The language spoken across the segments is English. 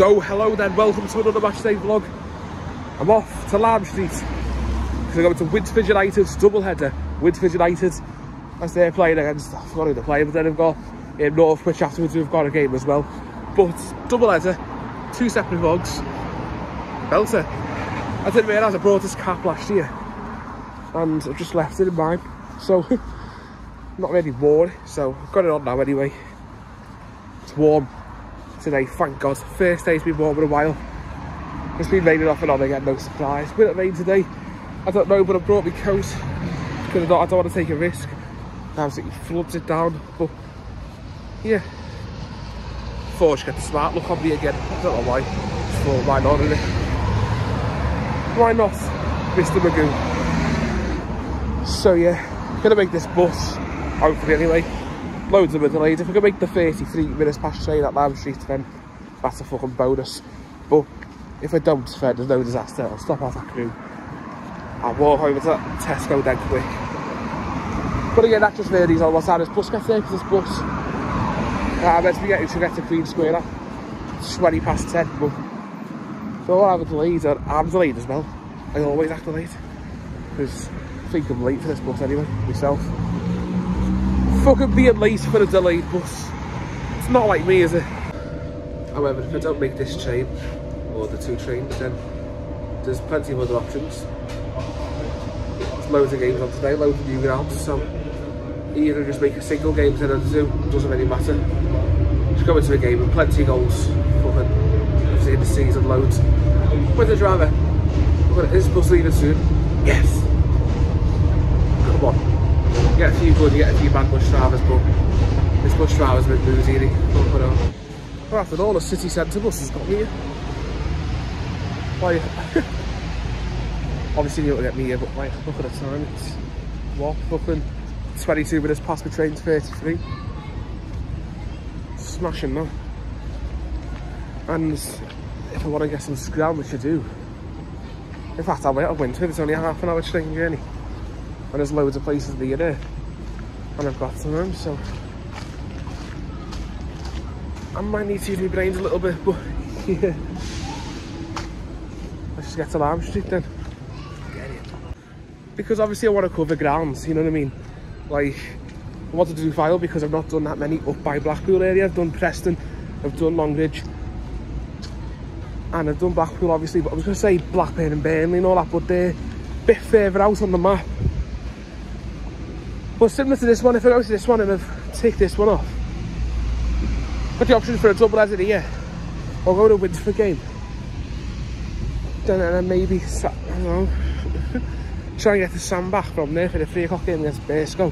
So hello then, welcome to another matchday vlog. I'm off to Lamb Street because I'm going to Winsford United's doubleheader. Winsford United, as they're playing against, I forgot who they're playing, but then I've got Northwich afterwards, we've got a game as well. But doubleheader, two separate vlogs. Belter. I didn't realise I brought this cap last year and I've just left it in mine, so not really worn, so I've got it on now anyway. It's warm today, thank God. First day's been warm in a while. It's been raining off and on again, no surprise. Will it rain today? I don't know, but I brought my coat because I don't want to take a risk. Absolutely floods it down, but yeah. Forge got the smart look on me again. I don't know why. Just thought, why not, innit? Why not, Mr. Magoo? So yeah, I'm gonna make this bus, hopefully anyway. Loads of them are delayed. If we can make the 33 minutes past train at Lamb Street, then that's a fucking bonus. But if I don't, then there's no disaster. I'll stop off at Crewe. I'll walk over to Tesco then quick. But again, that just varies on what time this bus gets there, because this bus I'm meant to be getting to get to Queen Square at 20 past 10, but so I'll have a delayed, and I'm delayed as well. I always act delayed, because I think I'm late for this bus anyway, myself. Fucking being late for a delayed bus. It's not like me, is it? However, if I don't make this train, or the two trains, then there's plenty of other options. There's loads of games on today, loads of new grounds, so either just make a single game instead of two, doesn't really matter. Just go into a game with plenty of goals, fucking in the season, loads. With the driver, is the bus leaving soon? Yes! Come on. You get a few good, you get a few bad bus drivers, but this bus driver's a bit boozy, isn't he? But after all, the city centre bus has got me here. Like, obviously you don't get me here, but like, look at the time, it's what, fucking 22 minutes past the train's 33. Smashing that. And if I want to get some scram, which I do. In fact, I'll wait at Winsford, it's only a half an hour train journey. And there's loads of places near there, and I've got some room, so I might need to use my brains a little bit, but yeah. Let's just get to Lamb Street then. Get it. Because obviously I want to cover grounds, you know what I mean? Like, I wanted to do Fyle because I've not done that many up by Blackpool area. I've done Preston, I've done Longridge, and I've done Blackpool obviously, but I was going to say Blackburn and Burnley and all that, but they're a bit further out on the map. Well, similar to this one, if I go to this one and I've ticked this one off, got the option for a doubleheader here, or go to a Winsford game. Then maybe, I don't know, try and get the sandback from there for the 3 o'clock game against Bearsco.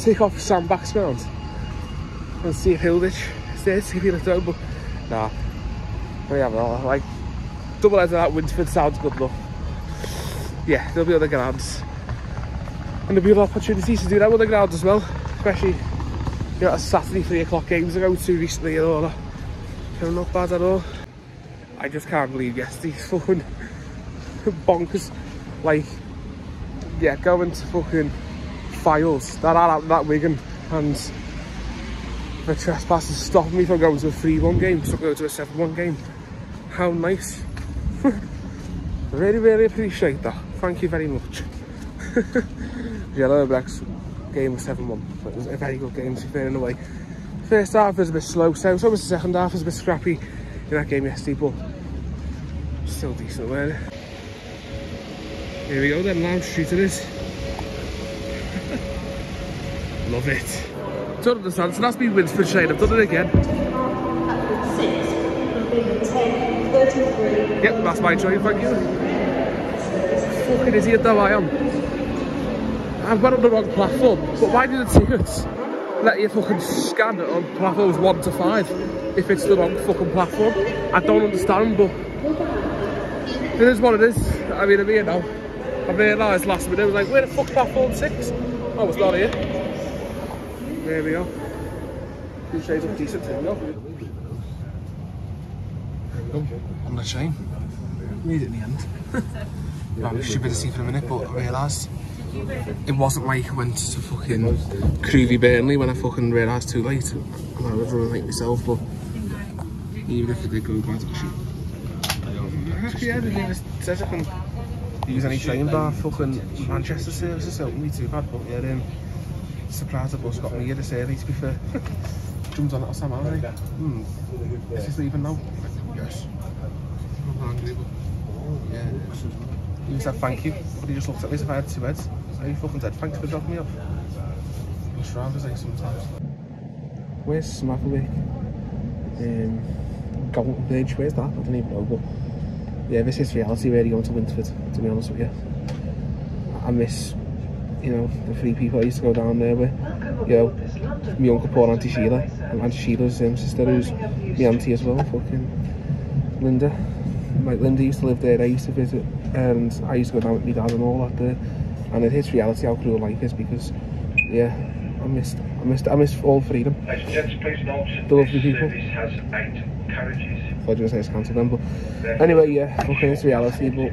Take off sandback's ground and see if Hilditch is there, see if he lets out, but nah. We have all, like, doubleheader at Winsford sounds good luck. Yeah, there'll be other grounds. And there'll be other opportunities to do that with the ground as well, especially, you know, a Saturday 3 o'clock games I go to recently and all that. They're not bad at all. I just can't believe yesterday's fucking bonkers. Like, yeah, going to fucking Files that are out that Wigan, and the trespassers stopping me from going to a 3-1 game, so I go to a 7-1 game. How nice. Really, really appreciate that. Thank you very much. Yellow Blacks game was 7-1, but it was a very good game to be fair in a way. First half was a bit slow, so was the second half, was a bit scrappy in that game yesterday, but still decent, weren't it? Here we go then, Lamb Street it is. Love it. Don't understand, so that's been Winsford Shane, I've done it again. Yep, that's my joy, thank you. Fucking idiot though I am. I went on the wrong platform, but why do the tickets let you fucking scan it on platforms 1 to 5 if it's the wrong fucking platform? I don't understand, but it is what it is. I mean, I'm here now. I realised last minute, I was like, where the fuck platform 6? Oh, it's not here. There we are. These shades are decent, you know. On the train. Made it in the end. That was stupidity for a minute, but I realised. It wasn't like I went to fucking Crewe Burnley when I fucking realised too late. I was running late myself, but even if they go back to shoot. Actually, yeah, they says I can use any train bar, fucking Manchester services, so it wouldn't be too bad, but yeah, surprised the bus got me here this early, to be fair. Jumped on it or something, haven't I? Hmm. Is this leaving now? Yes. I'm angry, but... yeah. He said thank you, but he just looked at me as if I had two heads. And he fucking said, thanks for dropping me off. It's drivers, like, sometimes. Where's Smathwick? Golden Bridge, where's that? I don't even know, but... yeah, this is reality, really, going to Winsford, to be honest with you. I miss, you know, the three people I used to go down there with. You know, my uncle, poor Auntie Sheila. And Auntie Sheila's sister, who's my auntie as well, fucking Linda. Like, Linda used to live there, I used to visit, and I used to go down with my dad and all that there. And it is reality how cruel life is, because, yeah, I missed all freedom. The lovely people. I thought you were saying it's cancelled then, but anyway, yeah, fucking it's reality, but...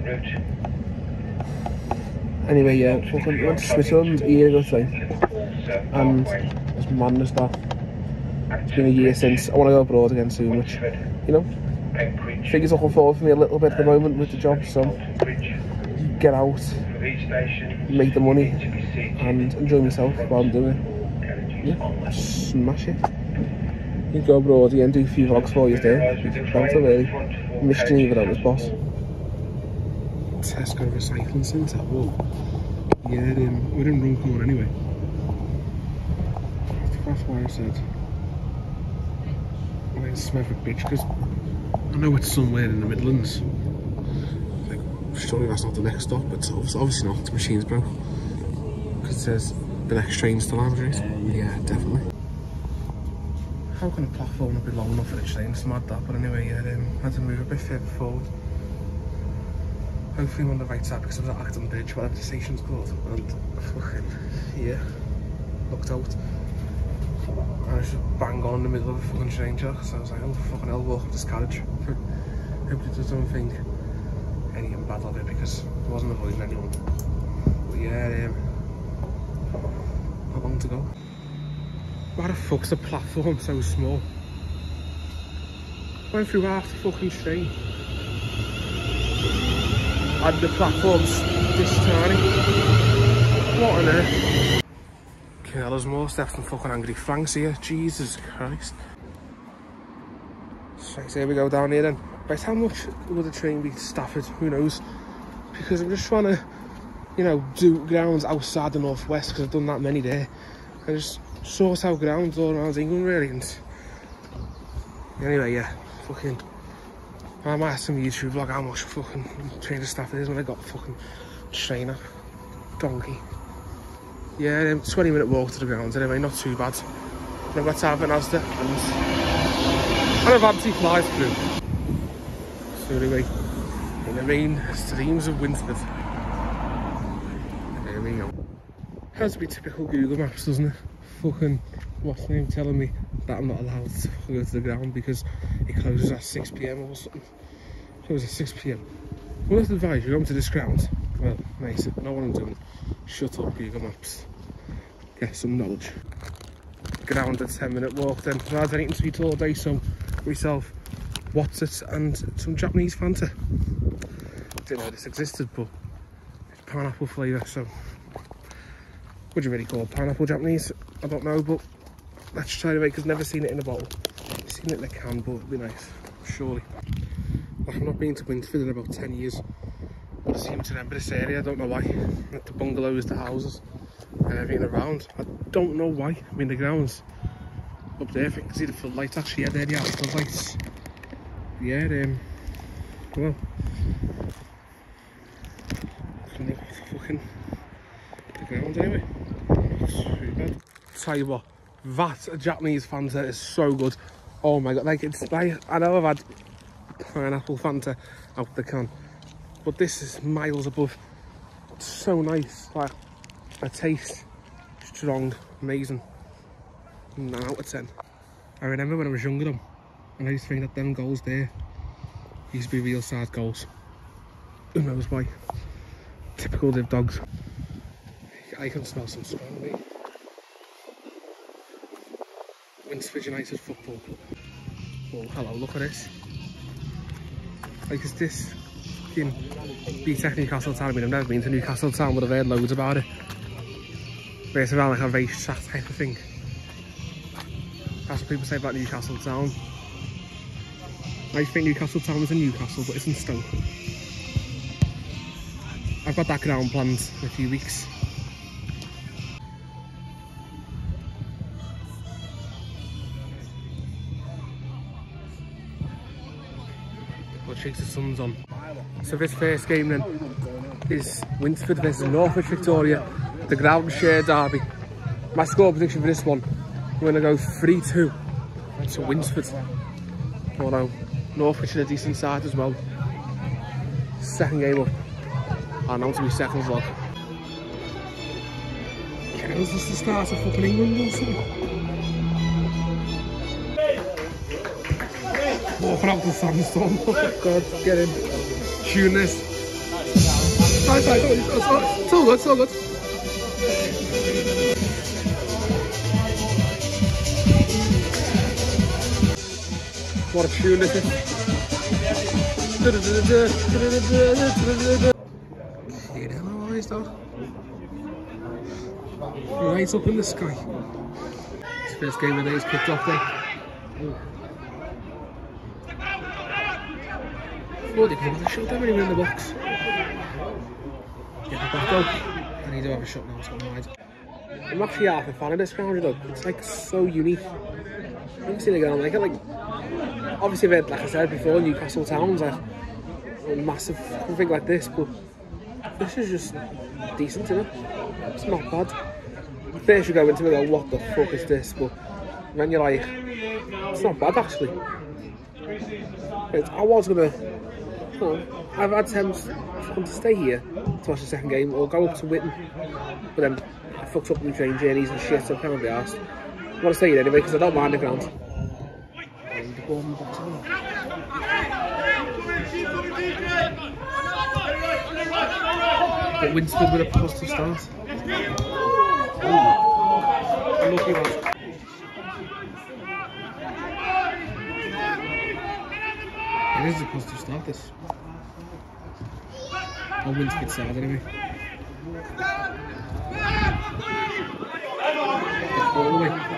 anyway, yeah, fucking went to Switzerland a year ago today, and it's madness that it's been a year since. I want to go abroad again soon, which, you know, figures looking forward for me a little bit at the moment with the job, so get out, make the money, and enjoy myself while I'm doing it. Yeah, smash it. You can go abroad again, do a few vlogs for you there. That's a really missed Geneva, that was boss. Tesco Recycling Centre, whoa. Yeah, we didn't run corner anyway. That's why I said where's Smethwick Bridge, because I know it's somewhere in the Midlands. Like, surely that's not the next stop, but it's obviously not, the machine's broke. Because it says the next train's to Stalybridge. Yeah, definitely. How can a platform not be long enough for the train? It's mad that, but anyway, yeah, I had to move a bit further forward. Hopefully I'm on the right side, because I was at Acton Bridge, whatever the station's called, and fucking, yeah, looked out. And I was just bang on in the middle of a fucking train track, so I was like, oh fucking hell, walk up this carriage. Hope it doesn't think anything bad of it, because I wasn't avoiding anyone. But yeah, how long to go? Why the fuck's the platform so small? Went through half the fucking train. And the platform's this tiny. What on earth? Okay, there's more steps than fucking Angry Franks here. Jesus Christ. Right, so here we go down here then. Right, how much will the train be to Stafford? Who knows? Because I'm just trying to, you know, do grounds outside the northwest, because I've done that many there. I just sort out grounds all around England, really. And anyway, yeah, fucking. I might have some YouTube vlog how much fucking train to Stafford is when I got a fucking trainer. Donkey. Yeah, 20 minute walk to the grounds anyway, not too bad. I've got to have an Asda and I've had two flies through. So anyway, in the main streams of Winsford. There we go. Has to be typical Google Maps, doesn't it? Fucking what's the name telling me that I'm not allowed to go to the ground because it closes at 6 PM or something. It closes at 6 PM. Well, let's advise you, come to this ground. Well, mate, I know what I'm doing. Shut up, Google Maps. Get some knowledge. Ground a 10-minute walk then. I had anything to eat all day, so myself, what's it, and some Japanese Fanta. Didn't know this existed, but it's pineapple flavour, so... would you really call it pineapple Japanese? I don't know, but let's try it away, because I've never seen it in a bottle. I've seen it in a can, but it'd be nice, surely. Like, I've not been to Winsford in about 10 years. I seem to remember this area, I don't know why. Like the bungalows, the houses, everything around. I don't know why. I mean, the grounds up there, if you can see the full lights, actually, yeah, there they are, the full lights. Yeah, well. Fucking the ground anyway. Tell you what, that Japanese Fanta is so good. Oh my god, like, it's like, I know I've had pineapple Fanta out the can, but this is miles above. It's so nice, like, a taste, strong, amazing. 9 out of 10. I remember when I was younger, and I used to think that them goals there used to be real sad goals. Who knows why? Typical div dogs. I can smell some strong meat. Winsford United Football Club. Well, hello, look at this. Like, is this in BTEC Newcastle Town? I mean, I've never been to Newcastle Town, but I've heard loads about it. But it's around like a racetrack type of thing. That's what people say about Newcastle Town. I think Newcastle Town is in Newcastle, but it's in Stoke. I've got that ground planned in a few weeks. What shakes the sun's on. So this first game then is Winsford versus Northwich Victoria, the ground share derby. My score prediction for this one, we're going to go 3-2 to Winsford. Although Northwich are a decent side as well. Second game up. And on to my second vlog. Is this the start of fucking England or something? Walking out the sandstorm. Oh my god, get in. Tune this. It's all good, it's all good. What a tune this is. Right up in the sky. It's the first game of the day, it's kicked off there. Bloody hell, they shot everyone in the box. Get the back up. I need to have a shot now, it's gone wide. I'm actually half a fan of this ground, you know. It's like so unique. I haven't seen a ground like it. Like, obviously, like I said before, Newcastle Town's like a massive thing like this, but this is just decent, isn't it? It's not bad. First you go into it and go, what the fuck is this? But then you're like, it's not bad actually. But I was going to, you know, I've had attempts to stay here to watch the second game or go up to Witten. But then I fucked up with train journeys and shit, so I can't be arsed. I want to stay here anyway because I don't mind the ground. And the ball in the box on. But Winsford with a positive start. Ooh. Lucky one. It is a positive start, this. On Winsford's side, anyway. All the way.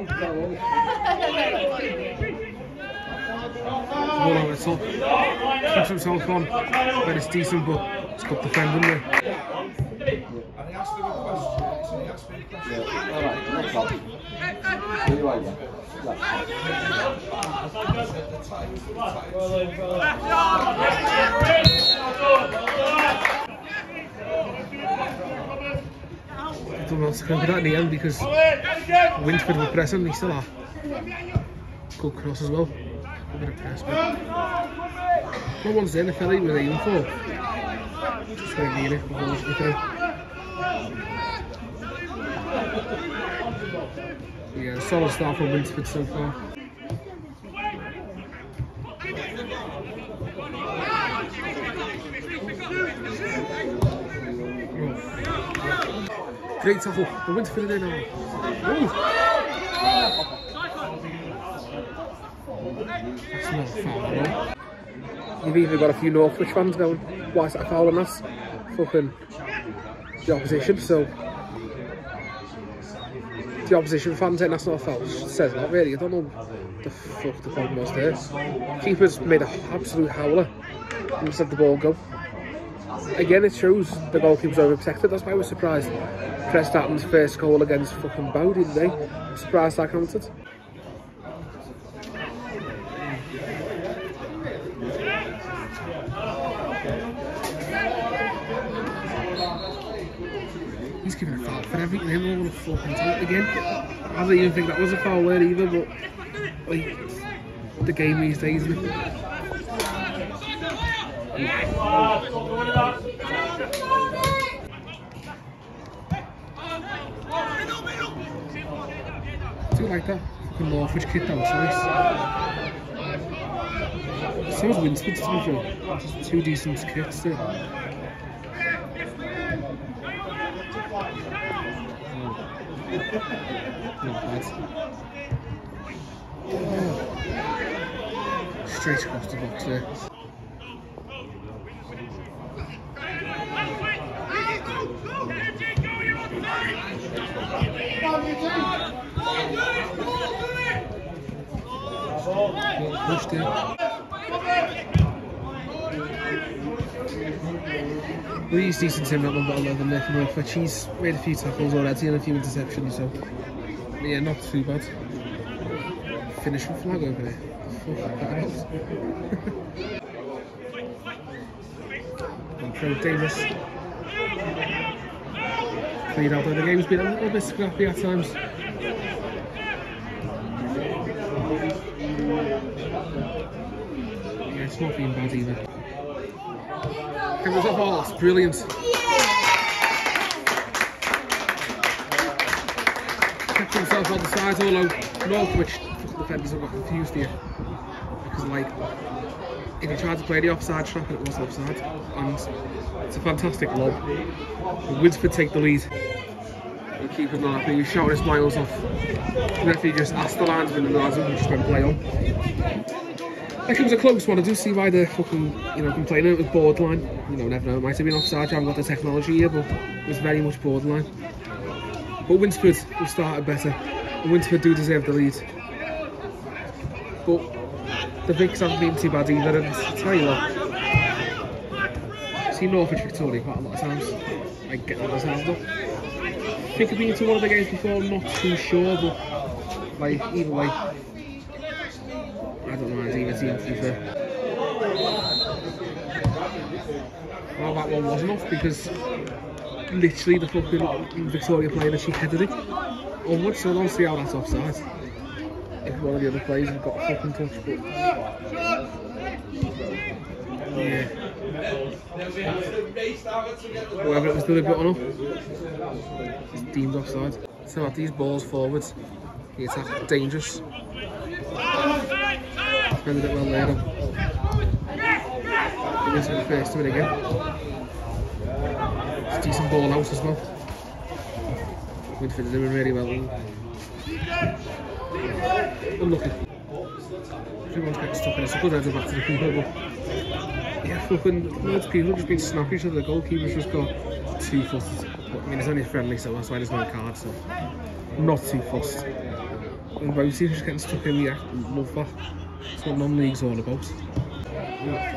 Ball over the top, puts himself on, but it's decent, but it's got defending there. And he asked me a question, I don't know what to come for that in the end because Winsford were pressing, they still are. Good cross as well. A bit of press, but no one's there, the fella he was aiming for. Just going to be in it, but he's looking out. Yeah, a solid start from Winsford so far. Great tackle, but Winsford are there now. Ooh. That's not foul at all. You've even got a few Northwich fans going, why is that foul on us? Fucking the opposition, so the opposition fans saying that's not a foul, it says that really. I don't know what the fuck the problem was there. Keeper's made an absolute howler and just let the ball go. Again, it shows the goalkeeper's overprotected, that's why I was surprised. Pressed Hatton's first goal against fucking Bow, didn't they? I'm surprised that counted. He's giving a foul for everything, they all want to flop into it again. I don't even think that was a foul there either, but like, the game these days, isn't it? do like that. Fucking Northwich kid, that looks nice. So is Winsford, to be fair. Just two decent kits there. Not bad. Oh. Straight across the box there. Pushed in. Well, he's decent team that one, but I love him there for Northwich. He's made a few tackles already and a few interceptions, so yeah, not too bad. Finishing flag over there. And Pro Davis. Played out there. The game's been a little bit scrappy at times. Yeah, it's not being bad either. It was a horse, brilliant. Kept himself on the sides, although Northwich defenders have got confused here, because like if he tried to play the offside trap and it was offside, and it's a fantastic lob. Winsford take the lead. The keeper's not happy, he's shouting his miles off. The referee just asked the linesman and the linesman just went play on. That comes a close one. I do see why they're fucking, you know, complaining. It was borderline. You know, never know. It might have been offside. I haven't got the technology here, but it was very much borderline. But Winsford have started better. Winsford do deserve the lead. But the Vicks haven't been too bad either, and I'll tell you what, I've seen Northwich Victoria quite a lot of times, like getting all those hands up. I think I've been to one of the games before, I'm not too sure, but like, either way, I don't mind either team to be fair. Well, that one wasn't off because literally the fucking Victoria player that she headed it onwards, so I don't see how that's offside. If one of the other players have got a fucking touch, but yeah. Whether it was deliberate or not, it's deemed offside. So at these balls forwards, the attack dangerous. Defended it well later. It is the first to it again. It's a decent ball out as well. Winsford is doing really well. Unlucky. Everyone's getting stuck in it, so good header back to the keeper, but yeah, fucking loads of people have just been snapping each other. The goalkeeper's just got too fussed. I mean, it's only friendly, so that's why there's no card, so not too fussed. And both teams just getting stuck in the act, love that. That's what non-league's all about. Yeah.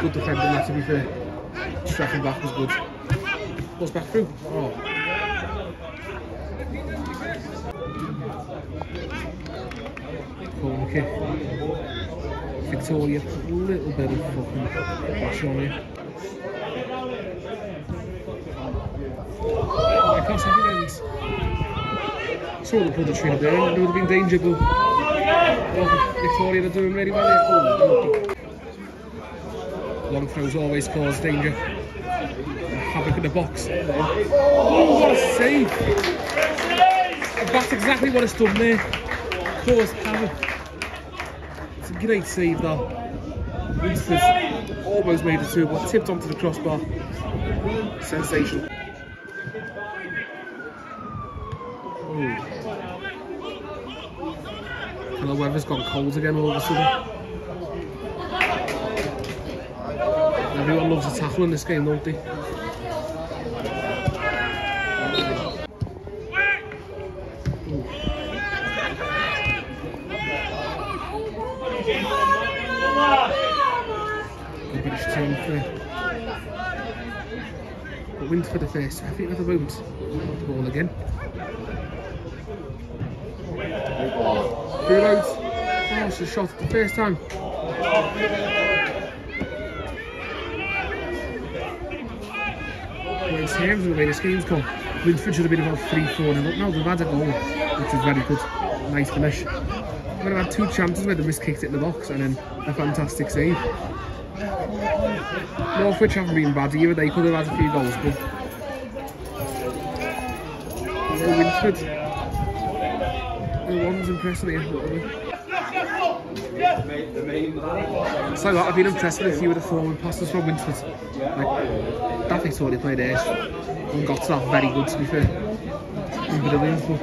Good defending that, to be fair. Strapping back was good. What's back through? Oh. Okay. Victoria, a little bit of fucking bash on here. I can't see the ends. Saw the puddle tree up there, it would have been danger, but Victoria are doing really well here. Oh, long throws always cause danger. Havoc in the box. Oh, what a save! That's exactly what it's done there. Caused havoc. Great save that. Winsford almost made the two, but tipped onto the crossbar. Sensational. Ooh. And the weather's gone cold again all of a sudden. Everyone loves a tackle in this game, don't they? But Winsford the first, I think at the moment. The ball again. Through out. Oh, it's a shot the first time. Well, in terms of the way this game's gone, Winsford should have been about 3-4 and up now. They've had a goal, which is very good. Nice finish. They've had two chances where they miskicked it in the box and then a fantastic save. Northwich haven't been bad either, they could have had a few goals, but Is it Winsford? The one's impressed me. So I've been impressed with a few of the forward passes from Winsford. Like, that Victoria played ace and got to that very good, to be fair. Brilliant, but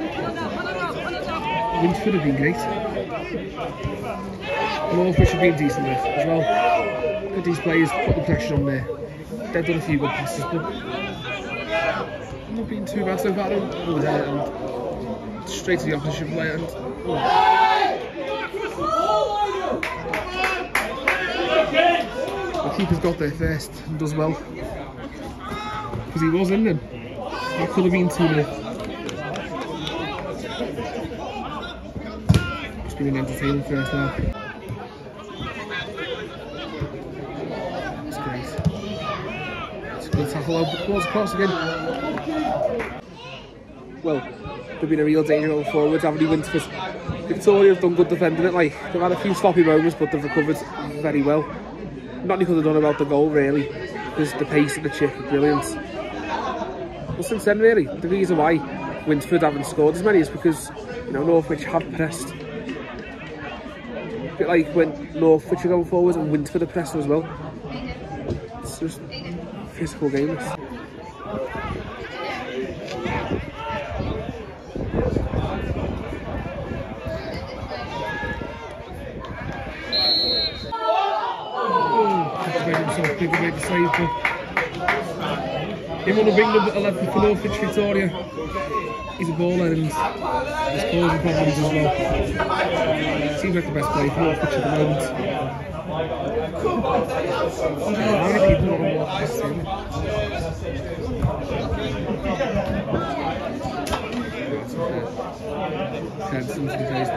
Winsford have been great. Northwich have been decent with as well. Look at these players, put the pressure on there. They've done a few good passes, but not been too bad so far. And straight to the opposition player. And, the keeper's got there first and does well. Because he was in them. That could have been 2-0. It's been an entertaining first half. It's great. It's a good tackle over the ball's across again. Well, they've been a real danger all forwards, haven't they, Winsford? Victoria have done good defending it, like, they've had a few sloppy moments, but they've recovered very well. Nothing could have done about the goal, really, because the pace and the chip are brilliant. But since then, really, the reason why Winsford haven't scored as many is because, you know, Northwich have pressed. A bit like when Northwich are going forward and Winsford are pressing as well. It's just physical game. People make the save, but in one of England 11 for Northwich Victoria, he's a baller and he's causing problems as well. Seems like the best player for Northwich at the moment. How many people are on Northwich team? 10 something days, but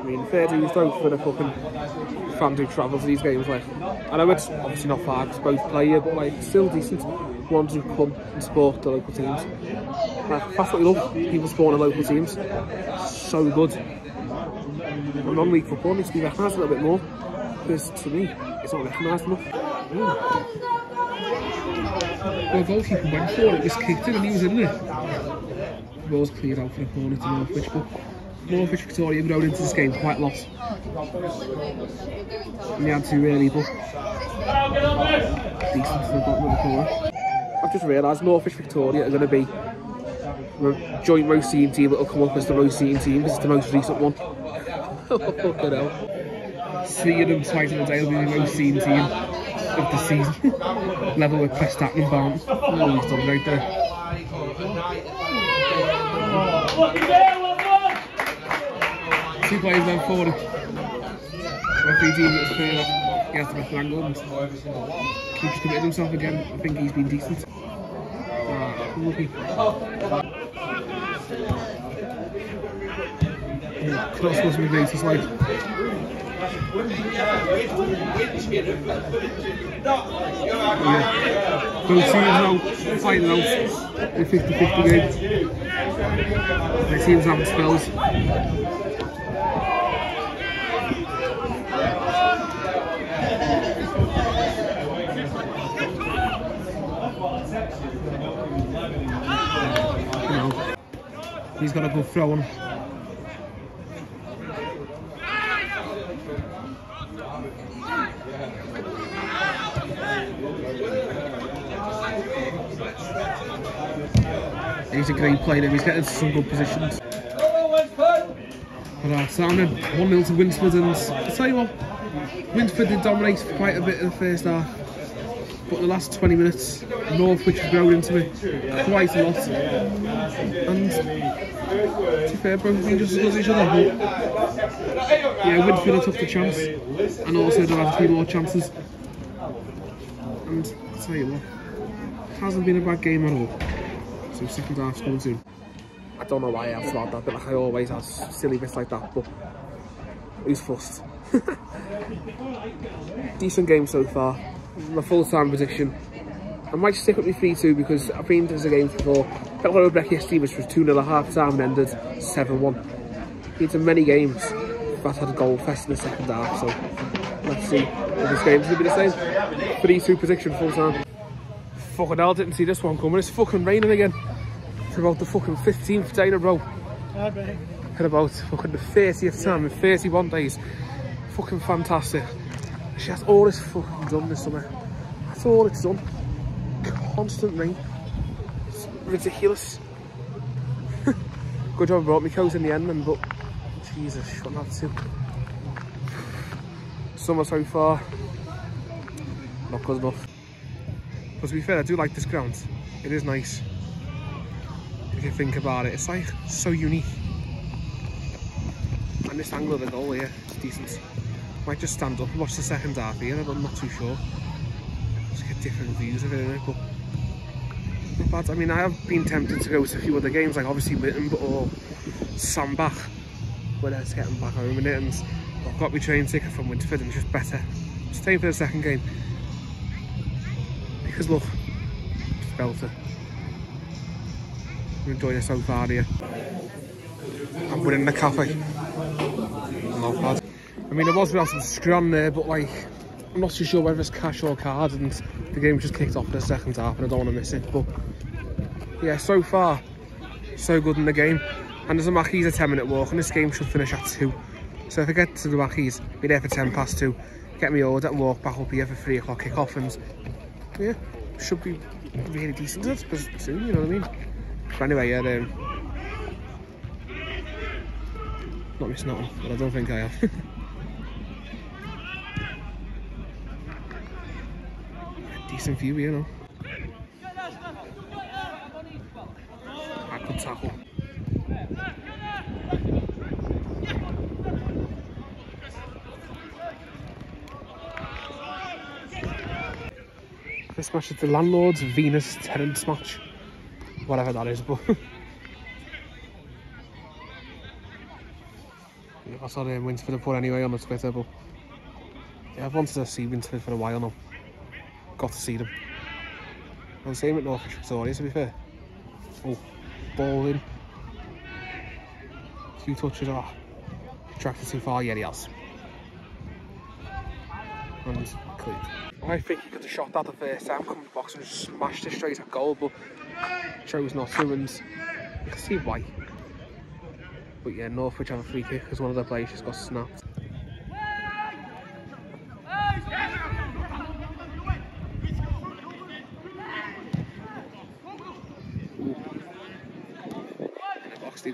I mean, fair dues though for the fucking fans who travel to these games, like, I know it's obviously not far because both play here, but like, still decent ones who come and support the local teams. Like, that's what you love, people supporting the local teams. So good. And non-league football needs to be recognised a little bit more, because to me, it's not recognised enough. Well, goalkeeper went for it, was kicked in and he was in there. The ball's cleared out for the corner to Northwich, but Northwich Victoria have grown into this game quite a lot. And they had to really, but decent to the bottom of the corner. I've just realised Northwich Victoria are going to be a joint Roseanne team that will come up as the Roseanne team because it's the most recent one. Fucking hell. Seeing them twice in a day will be the Roseanne team of the season. Level with Crest Hatton and Barton. Oh, he's done right there. Two players went forward. Referee deemed it as fair enough. He has to go for angle and keeps committing himself again. I think he's been decent. Lucky. Cross was made to slide. Yeah. Both teams now fighting out in 50-50 game. The teams having spells. He's got a good throw on. He's a great player, he's getting some good positions. But our sounded 1-0 to Winsford, and I'll tell you what, Winsford did dominate for quite a bit in the first half. But the last 20 minutes, Northwich have grown into it quite a lot. And to be fair, both teams just as good as each other. But yeah, Winsford took the chance, and also they'll have a few more chances. And I'll tell you what, hasn't been a bad game at all. So second half's coming soon. I don't know why I flagged that, but like I always have silly bits like that, but who's fussed? Decent game so far. My full-time position. I might stick with my 3-2 because I've been to the games before. I got over yesterday, which was 2-0 at half-time and ended 7-1. Been to many games that's had a goal fest in the second half, so let's see if this game's going to be the same. 3-2 prediction full-time. Fucking hell, didn't see this one coming. It's fucking raining again. It's about the fucking 15th day in a row. And about fucking the 30th time in 31 days. Fucking fantastic. She has all this fucking done this summer. That's all it's done. Constant rain. It's ridiculous. Good job I brought my coat in the end then, but Jesus, shouldn't have to. Summer so far, not good enough. But to be fair, I do like this ground. It is nice. If you think about it, it's like so unique. And this angle of the goal here is decent. Might just stand up and watch the second half here, I'm not too sure. Just get different views of it, but not bad. I mean, I have been tempted to go to a few other games, like obviously Witten or Sandbach, but it's getting back home in it, and I've got my train ticket from Winsford and it's just better. Staying for the second game. Because look, it's belter. I'm enjoying it so far here. I'm winning the cafe. Not bad. I mean, there was some scram there, but like, I'm not too sure whether it's cash or card, and the game just kicked off in the second half, and I don't want to miss it. But yeah, so far, so good in the game. And there's a Mackey's a 10-minute walk, and this game should finish at 2. So if I get to the Mackey's, be there for 10 past 2, get me order and walk back up here for 3 o'clock kick-off, and yeah, should be really decent at this soon, you know what I mean? But anyway, yeah, not missing that one, but I don't think I have. Decent view, you know. I could tackle. This match is the landlord's Venus tenants match, whatever that is. But I saw the Winsford put anyway on the Twitter, but yeah, I've wanted to see Winsford for a while now. Got to see them. And same at Northwich Victoria, to be fair. Oh, ball in. Few touches. Ah, tracked it too far. Yeah, he has. And cleared. I think he could have shot that the first time, come to the box and just smashed it straight at goal, but chose not to, and you can see why. But yeah, Northwich have a free kick because one of their players just got snapped.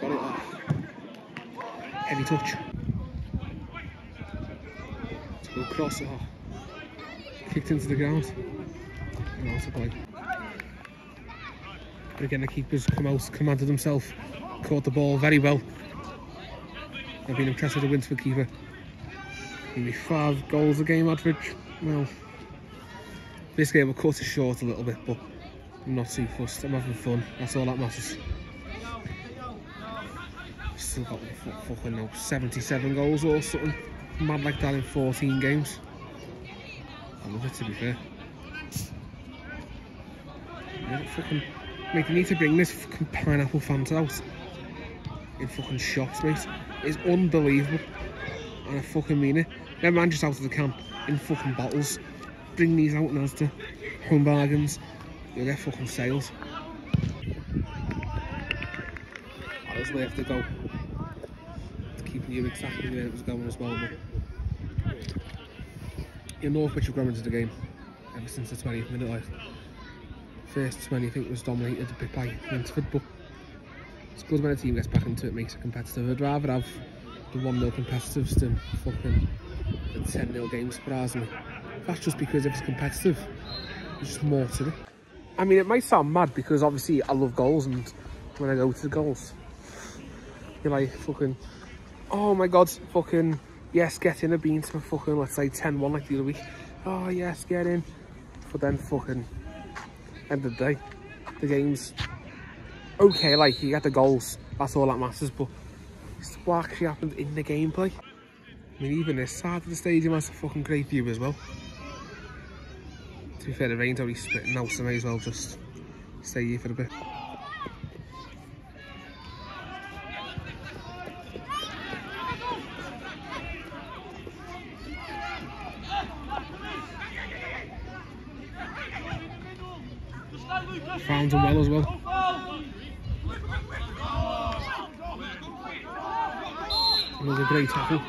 Got it off. Heavy touch. Let's go cross. Oh. Kicked into the ground. And out of play. But again, the keeper's come out, commanded himself. Caught the ball very well. I've been impressed with the Winsford keeper. Maybe 5 goals a game average. Well, this game will cut it short a little bit, but I'm not too fussed. I'm having fun. That's all that matters. Still got fucking 77 goals or something mad like that in 14 games. I love it, to be fair. Fucking, mate, you need to bring this fucking pineapple Fanta out in fucking shops, mate. It's unbelievable, and I fucking mean it. Never mind just out of the can in fucking bottles. Bring these out in Asda, Home Bargains. You'll get fucking sales. That's where I have to go. Keeping you exactly where it was going as well, but in Northwich have gone into the game ever since the 20th minute. Like, first 20 I think was dominated a bit by Winsford, but it's good when a team gets back into it, makes it competitive. I'd rather have the 1-0 competitives than fucking the 10-0 game surprise me. That's just because if it's competitive, there's just more to it. I mean, it might sound mad because obviously I love goals, and when I go to the goals, you're like, fucking, oh my god, fucking, yes, get in. I've been to a fucking, let's say, 10-1 like the other week. Oh, yes, get in. But then, fucking, end of the day, the game's okay, like you get the goals, that's all that matters, but it's what actually happened in the gameplay. I mean, even this side of the stadium has a fucking great view as well. To be fair, the rain's already spitting out, so I may as well just stay here for a bit. Found him well as well. Another great tackle.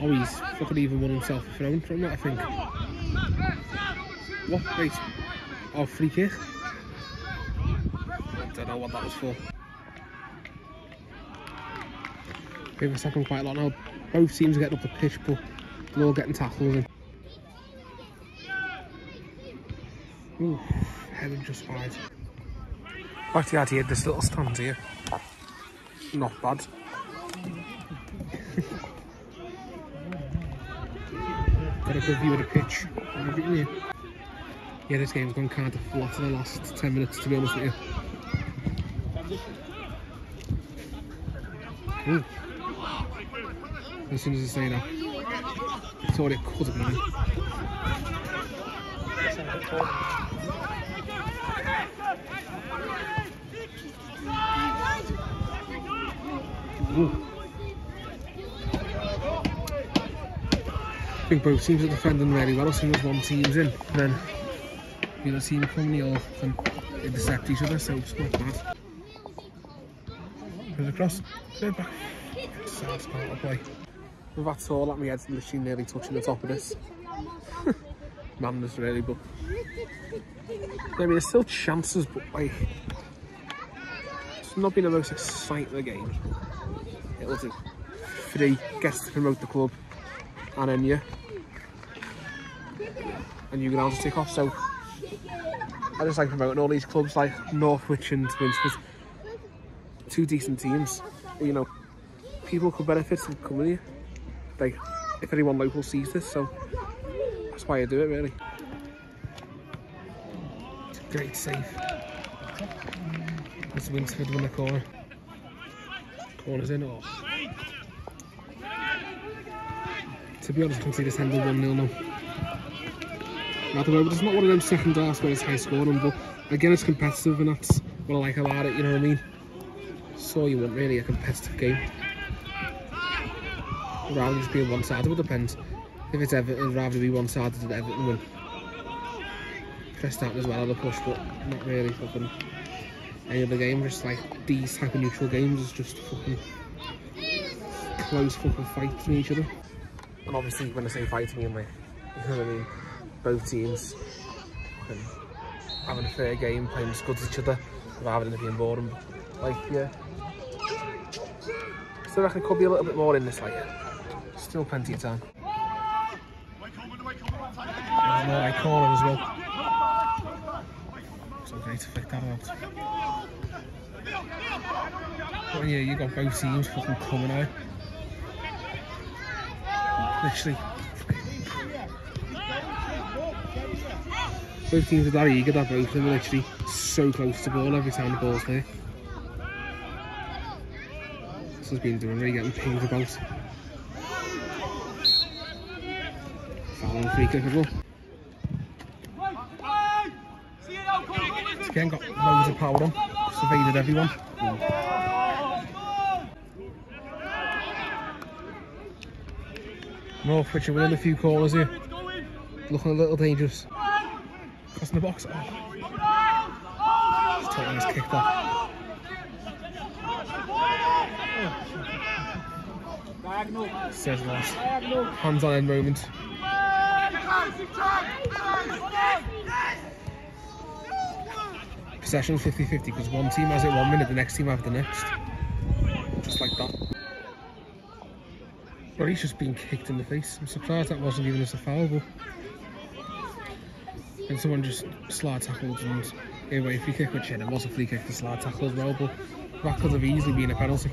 Oh, he's fucking even won himself a throw from that, I think. What? Wait. Oh, free kick. I don't know what that was for. We've been tackling quite a lot now. Both teams are getting up the pitch, but they're all getting tackled in. Ooh, heaven just wide. Back to the idea, this little stand here. Not bad. Got a good view of the pitch and everything here. Yeah, this game's gone kind of flat in the last 10 minutes, to be honest with you. Ooh. As soon as I say that, it's all it could have been. Ooh. I think both teams are defending really well. As soon as one team's in, then the other team come in off and intercept each other, so it's not bad. There's a cross, they're back. Sad part of play. Well, that's all at my head's literally nearly touching the top of this. Madness really, but I mean, there's still chances, but like, it's not been the most exciting of the game. It'll do. Three gets to promote the club, and then yeah, and you can also tick off. So I just like promoting all these clubs like Northwich and Winsford, two decent teams. You know, people could benefit from coming here. Like, if anyone local sees this, so that's why I do it really. It's a great save. That's Winsford won the corner. Corner's in or? To be honest, I can see this handle 1-0 now. By the way, it's not one of them second halves where it's high scoring, but again, it's competitive, and that's what I like about it, you know what I mean? So you want really a competitive game. Rather than just being one-sided, it depends. If it's Everton, rather be one-sided than Everton win. Pressed out as well on the push, but not really fucking any other game. Just like these type of neutral games is just fucking close fucking fights with each other. And obviously when I say fighting, you know what I mean? Both teams having a fair game, playing as good as each other, rather than it being boring. But, like, yeah. So I reckon there could be a little bit more in this, like, still plenty of time. And I call it as well. It's okay to flick that out. But yeah, you've got both teams fucking coming out. Literally. Both teams are that eager that both of them are literally so close to the ball every time the ball's there. This has been doing really getting pinged about. Foul on free kick as well. It's again got loads of power on, just evaded everyone. Northwich are winning a few corners here. Looking a little dangerous. Crossing the box. Oh. Just taking his kick off. Oh. Says last. Hands on end moment. Possession 50-50 because one team has it 1 minute, the next team have the next. Just like that. Well, he's just been kicked in the face. I'm surprised that wasn't even as a foul, but and someone just slide tackled and gave away a free kick, which yeah, it was a free kick to slide tackle as well, but that could have easily been a penalty.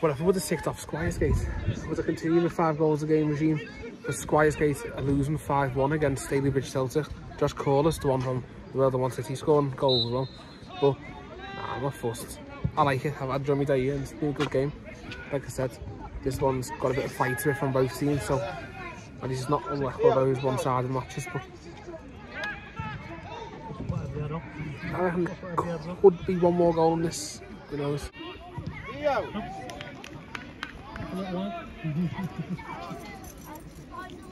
Well, if I would have ticked off Squiresgate, would I continue with 5 goals a game regime, the Squiresgate are losing 5-1 against Stalybridge Celtic. Josh Corliss, the one from the World of One City, scoring goals as well. But nah, I'm not fussed. I like it. I've had a drummy day here and it's been a good game. Like I said, this one's got a bit of fight to it from both teams, so and it's not like one of those one-sided matches, but I reckon there could be one more goal on this, you know.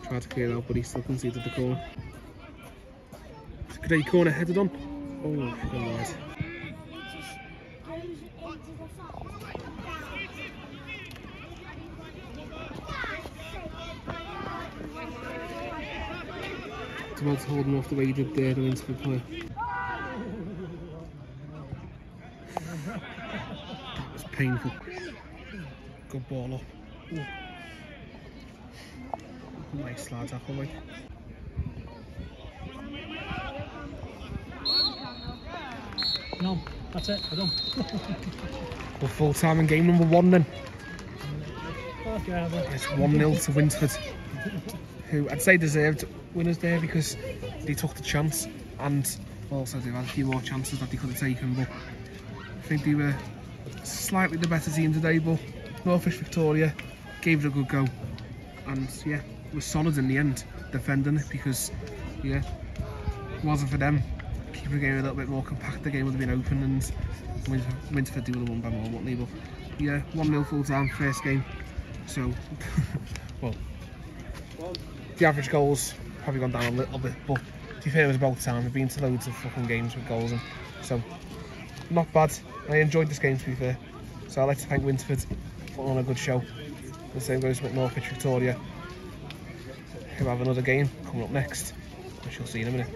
Tried to clear it out, but he still conceded the corner. It's a great corner headed on. Oh, God. It's about to hold him off the way he did there, the Winsford player. That was painful. Good ball up. Ooh. Nice slide tackle, mate. No, that's it, we're done. We're full time in game number 1 then. It's 1-0 to Winsford, who I'd say deserved winners there because they took the chance, and also they've had a few more chances that they could have taken, but I think they were slightly the better team today, but Northwich Victoria gave it a good go, and yeah, was solid in the end defending it, because yeah, it wasn't for them keeping the game a little bit more compact, the game would have been open and Winsford would have won by more, wouldn't they? But yeah, 1-0 full time, first game, so well, the average goals probably gone down a little bit, but to be fair, it was about time. We've been to loads of fucking games with goals, and so not bad. I enjoyed this game, to be fair, so I'd like to thank Winsford on a good show. The same goes with Northwich Victoria, who have another game coming up next, which you'll see in a minute.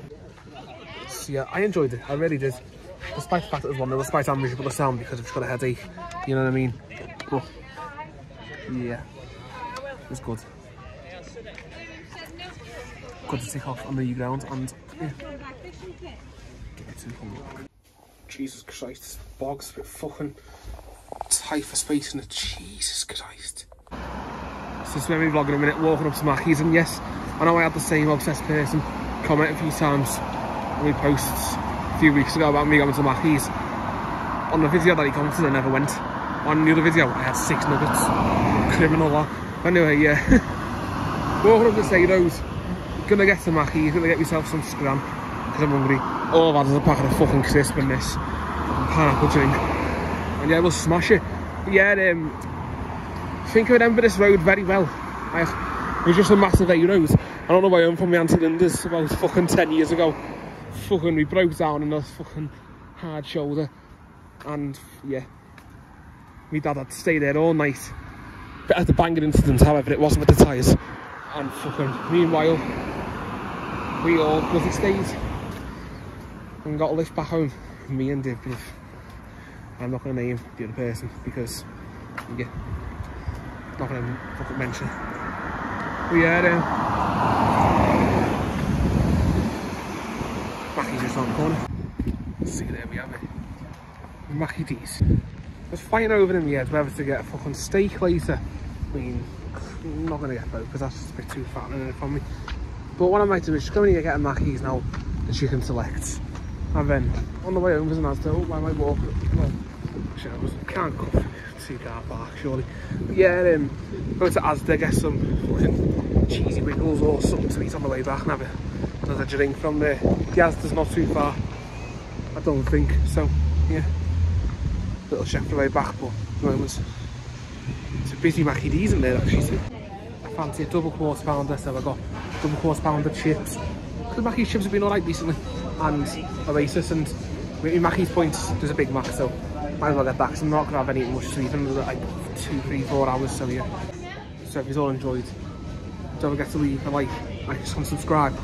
So yeah, I enjoyed it, I really did, despite the fact that it was 1-0, despite how miserable I sound because I've just got a headache, you know what I mean? But yeah, it was good. Good to take off on the new ground, and yeah, give it to him. Jesus Christ, this bog's a bit fucking tight for space in it. Jesus Christ. So it's memory vlogging a minute, walking up to Mackie's, and yes, I know I had the same obsessed person comment a few times on my posts a few weeks ago about me going to Mackie's. On the video that he commented, I never went. On the other video, I had 6 nuggets. Criminal lot. Anyway, yeah. Walking up to say those, gonna get to Mackie's, gonna get myself some scram, because I'm hungry. All I've had is a packet of fucking crisp and this pineapple drink. Yeah, we'll smash it. Yeah, I think I remember this road very well. Like, it was just a massive A road. I don't know where I'm from, my auntie Linda's, about fucking 10 years ago. Fucking we broke down in a fucking hard shoulder. And yeah, my dad had to stay there all night. Bit of the banging incident, however, it wasn't with the tyres. And fucking meanwhile, we all bloody stayed and got a lift back home. Me and Dib. I'm not going to name the other person because, yeah, not going to fucking mention it. But yeah, Mackie's just on the corner. See, there we have it. Mackie D's. I was fighting over in my head whether to get a fucking steak later. I mean, I'm not going to get both because that's just a bit too fat for me. But what I might do is just go and get a Mackie's now that you can select. And then on the way home there's an Asda. Oh, I might walk. Well, shit, I can't go to car park surely. But yeah, go to Asda, get some fucking cheesy wiggles or something to eat on the way back, and have another drink from there. The Asda's not too far, I don't think. So yeah, little check for the way back, but at the moment it's a busy Mackie D's in there actually. So I fancy a double quarter pounder, so I got double quarter pounder chips. The Mackie's chips have been alright recently. And Oasis, and with Mackie's points there's a Big Mac, so might as well get that because I'm not going to have anything much to eat in like 2, 3, 4 hours, so yeah. So if you've all enjoyed, don't forget to leave a like, just and subscribe,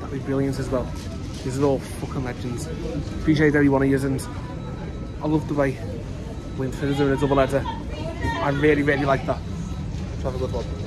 that'd be brilliant as well. These are all fucking legends, appreciate every one of you, and I love the way Winsford is doing a double header, I really like that, so have a good one.